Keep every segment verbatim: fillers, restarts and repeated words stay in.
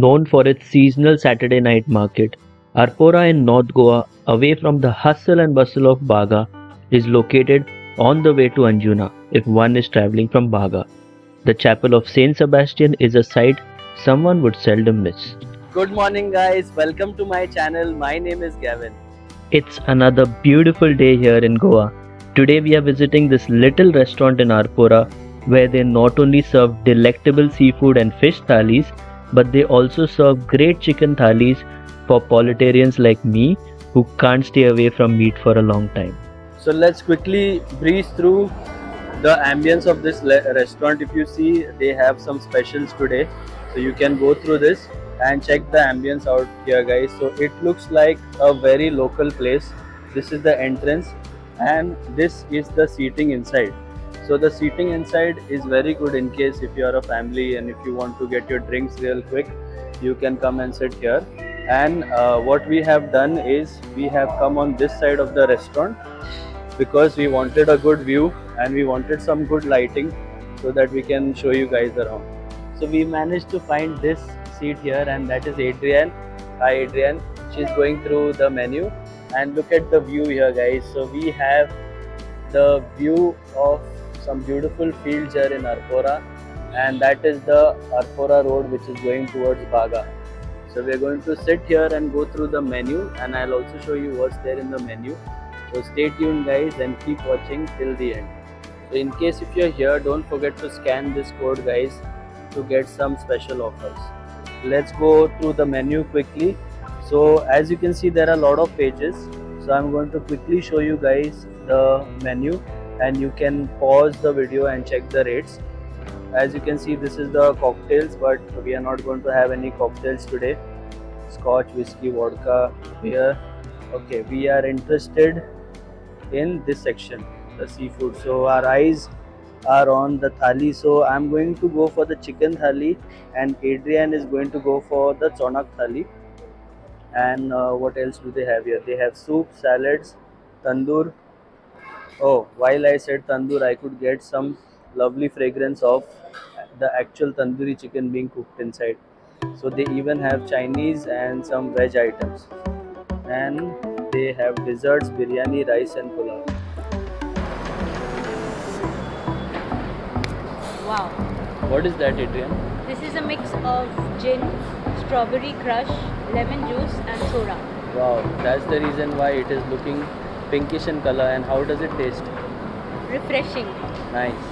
known for its seasonal Saturday night market. Arpora in North Goa, away from the hustle and bustle of Baga, is located on the way to Anjuna if one is traveling from Baga. The chapel of Saint Sebastian is a sight someone would seldom miss. Good morning guys, welcome to my channel. My name is Gavin. It's another beautiful day here in Goa. Today we are visiting this little restaurant in Arpora where they not only serve delectable seafood and fish thalis, but they also serve great chicken thalis for politarians like me who can't stay away from meat for a long time. So let's quickly breeze through the ambience of this restaurant. If you see, they have some specials today, so you can go through this and check the ambience out here guys. So it looks like a very local place. This is the entrance and this is the seating inside. So the seating inside is very good in case if you are a family and if you want to get your drinks real quick, you can come and sit here. And uh, what we have done is we have come on this side of the restaurant because we wanted a good view and we wanted some good lighting so that we can show you guys around. So we managed to find this seat here and that is Adrian. Hi Adrian. She's going through the menu and look at the view here guys. So we have the view of some beautiful fields here in Arpora and that is the Arpora road which is going towards Baga. So we are going to sit here and go through the menu and I'll also show you what's there in the menu. So stay tuned guys and keep watching till the end. So in case if you're here, don't forget to scan this code guys to get some special offers. Let's go through the menu quickly. So as you can see, there are a lot of pages. So I'm going to quickly show you guys the menu and you can pause the video and check the rates. As you can see, this is the cocktails, but we are not going to have any cocktails today. Scotch, whiskey, vodka, beer. Okay, we are interested in this section, the seafood. So our eyes are on the thali. So I'm going to go for the chicken thali and Adrian is going to go for the Chonak thali. And uh, what else do they have here? They have soup, salads, tandoor. Oh, while I said tandoor, I could get some lovely fragrance of the actual tandoori chicken being cooked inside. So they even have Chinese and some veg items. And they have desserts, biryani, rice and pulao. Wow. What is that, Adrian? This is a mix of gin, strawberry crush, lemon juice and soda. Wow, that's the reason why it is looking pinkish in color. And how does it taste? Refreshing. Nice.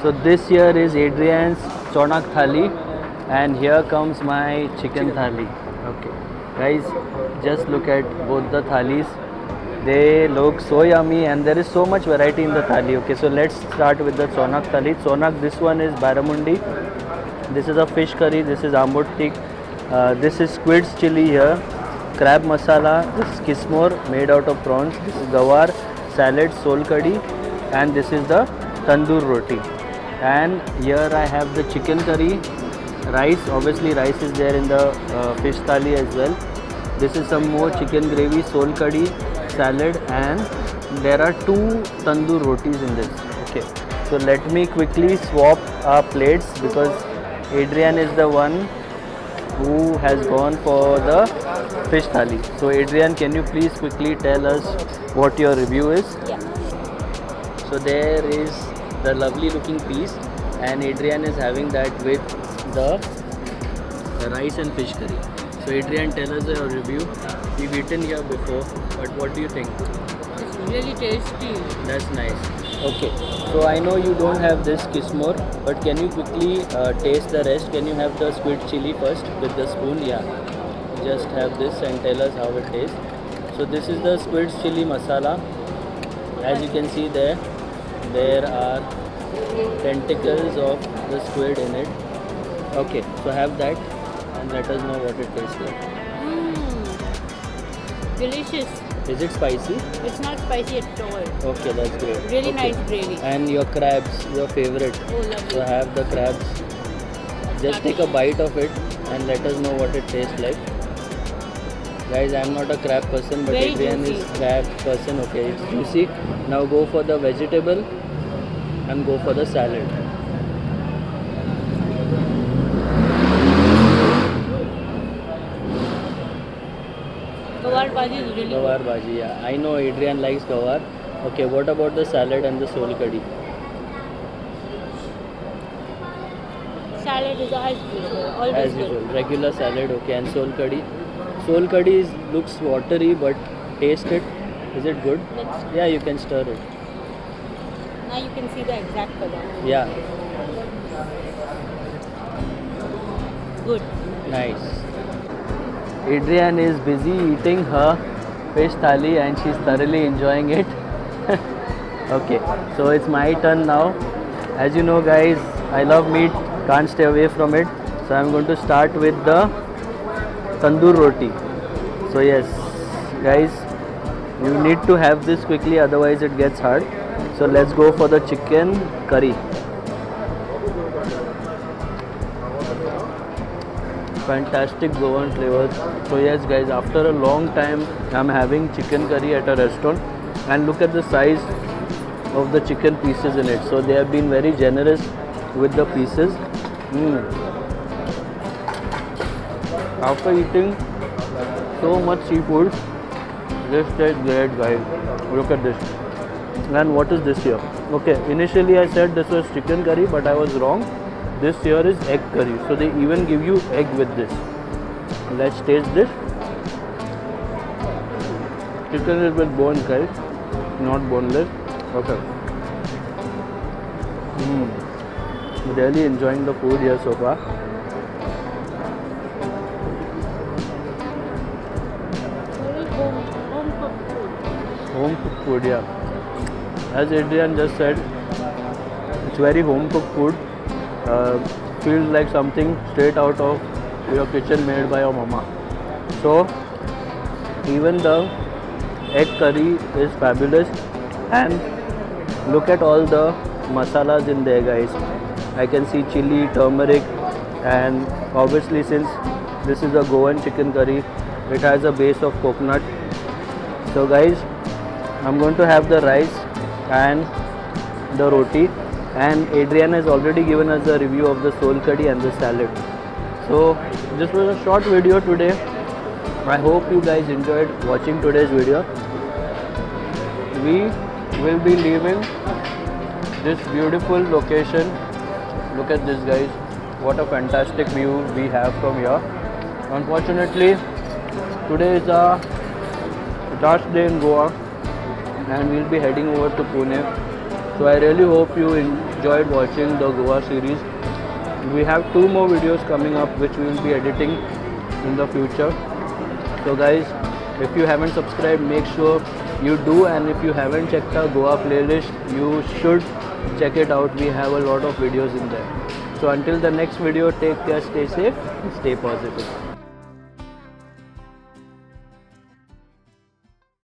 So this here is Adrian's Chonak thali and here comes my chicken thali. Okay, guys, just look at both the thalis. They look so yummy and there is so much variety in the thali. Okay, so let's start with the Chonak thali. Chonak, this one is Baramundi. This is a fish curry. This is Ambotik. Uh, this is squid's chili here. Crab masala. This is Kismur made out of prawns. This is Gawar salad, Sol Kadhi, and this is the tandoor roti. And here I have the chicken curry, rice, obviously rice is there in the uh, fish thali as well. This is some more chicken gravy, Sol Kadhi, salad, and there are two tandoor rotis in this. Okay, so let me quickly swap our plates because Adrian is the one who has gone for the fish thali. So Adrian, can you please quickly tell us what your review is? Yeah. So there is the lovely looking piece and Adrian is having that with the, the rice and fish curry. So Adrian, tell us your review. We've eaten here before, but what do you think? It's really tasty. That's nice. Okay, so I know you don't have this Kismur, but can you quickly uh, taste the rest? Can you have the squid chili first with the spoon? Yeah, just have this and tell us how it tastes. So this is the squid chili masala. As you can see there, there are tentacles of the squid in it. Okay, so have that and let us know what it tastes like. Mm, delicious. Is it spicy? It's not spicy at all. Okay, that's great. Really okay. Nice gravy. And your crabs, your favorite. Oh, lovely. So have the crabs. Just take a bite of it and let us know what it tastes like. Guys, I am not a crab person, but Very Adrian juicy. is crab person. Okay, it's juicy. Now go for the vegetable and go for the salad. Gawar bhaji is really Gawar good. Bhaji, yeah. I know Adrian likes Gawar. Okay, what about the salad and the Sol Kadhi? Salad is as usual. Always as usual, good. Regular salad, okay. And Sol Kadhi? Sol Kadhi is, looks watery, but taste it. Is it good? Let's yeah, you can stir it. Now you can see the exact color. Yeah. Good. Nice. Adrian is busy eating her fish thali and she's thoroughly enjoying it. Okay, so it's my turn now. As you know guys, I love meat, can't stay away from it. So I'm going to start with the tandoor roti. So yes, guys, you need to have this quickly, otherwise it gets hard. So let's go for the chicken curry. Fantastic Goan flavors. So yes guys, after a long time I'm having chicken curry at a restaurant, and look at the size of the chicken pieces in it. So they have been very generous with the pieces. Mm. After eating so much seafood, this tastes great guys. Look at this. And what is this here? Okay, initially I said this was chicken curry, but I was wrong. This here is egg curry, so they even give you egg with this. Let's taste this. Chicken is with bone curry, not boneless. Okay. Mm. Really enjoying the food here so far. Home cooked food, yeah. As Adrian just said, it's very home cooked food. Uh, feels like something straight out of your kitchen made by your mama. So even the egg curry is fabulous, and look at all the masalas in there guys. I can see chili, turmeric, and obviously since this is a Goan chicken curry, it has a base of coconut. So guys, I'm going to have the rice and the roti. And Adrian has already given us a review of the Sol Kadhi and the salad. So this was a short video today. I hope you guys enjoyed watching today's video. We will be leaving this beautiful location. Look at this guys, what a fantastic view we have from here. Unfortunately, today is our last day in Goa and we will be heading over to Pune. So I really hope you enjoyed watching the Goa series. We have two more videos coming up which we will be editing in the future. So guys, if you haven't subscribed, make sure you do, and if you haven't checked our Goa playlist, you should check it out. We have a lot of videos in there. So until the next video, take care, stay safe, stay positive.